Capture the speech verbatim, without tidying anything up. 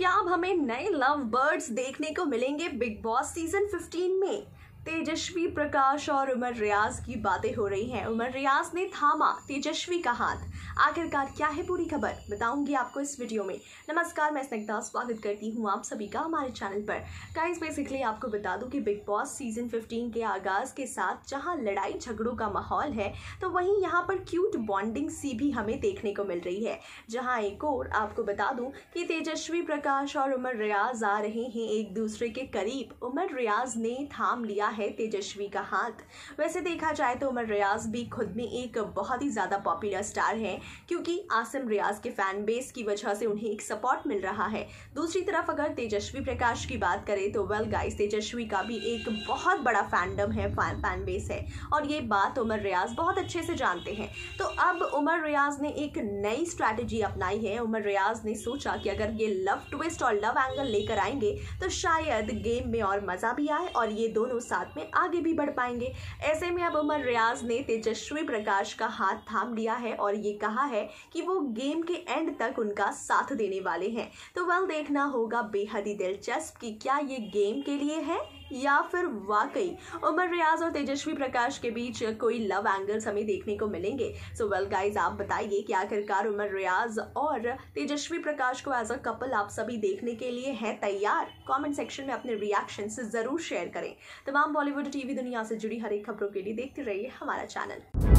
क्या अब हमें नए लव बर्ड्स देखने को मिलेंगे बिग बॉस सीजन फिफ्टीन में? तेजस्वी प्रकाश और उमर रियाज की बातें हो रही हैं। उमर रियाज ने थामा तेजस्वी का हाथ, आखिरकार क्या है पूरी खबर बताऊंगी आपको इस वीडियो में। नमस्कार, मैं स्निग्धा, स्वागत करती हूं आप सभी का हमारे चैनल पर। गाइस, बेसिकली आपको बता दूं कि बिग बॉस सीजन फिफ्टीन के आगाज़ के साथ जहां लड़ाई झगड़ों का माहौल है, तो वहीं यहाँ पर क्यूट बॉन्डिंग सी भी हमें देखने को मिल रही है। जहाँ एक और आपको बता दूँ कि तेजस्वी प्रकाश और उमर रियाज आ रहे हैं एक दूसरे के करीब। उमर रियाज ने थाम लिया है तेजस्वी का हाथ। वैसे देखा जाए तो उमर रियाज भी खुद में एक बहुत ही ज़्यादा पॉपुलर स्टार हैं, क्योंकि आसिम रियाज के फैन बेस की वजह से उन्हें एक सपोर्ट मिल रहा है। दूसरी तरफ अगर तेजस्वी प्रकाश की बात करें तो वेल गाइस, तेजस्वी का भी एक बहुत बड़ा फैंडम है, फैन बेस है, और ये बात उमर रियाज बहुत अच्छे से जानते हैं। तो अब उमर रियाज ने एक नई स्ट्रैटेजी अपनाई है। उमर रियाज ने सोचा कि अगर ये लव ट्विस्ट और लव एंगल लेकर आएंगे तो शायद गेम में और मज़ा भी आए और ये दोनों साथ में आगे भी बढ़ पाएंगे। ऐसे में अब उमर रियाज ने तेजस्वी प्रकाश का हाथ थाम लिया है और ये कहा है कि वो गेम के एंड तक उनका साथ देने वाले हैं। तो वेल, देखना होगा बेहद ही दिलचस्प कि क्या ये गेम के लिए है या फिर वाकई उमर रियाज और तेजस्वी प्रकाश के बीच कोई लव एंगल्स हमें देखने को मिलेंगे। सो वेल गाइज, आप बताइए कि आखिरकार उमर रियाज और तेजस्वी प्रकाश को एज अ कपल आप सभी देखने के लिए हैं तैयार? कमेंट सेक्शन में अपने रिएक्शन ज़रूर शेयर करें। तमाम बॉलीवुड टीवी दुनिया से जुड़ी हर एक खबरों के लिए देखते रहिए हमारा चैनल।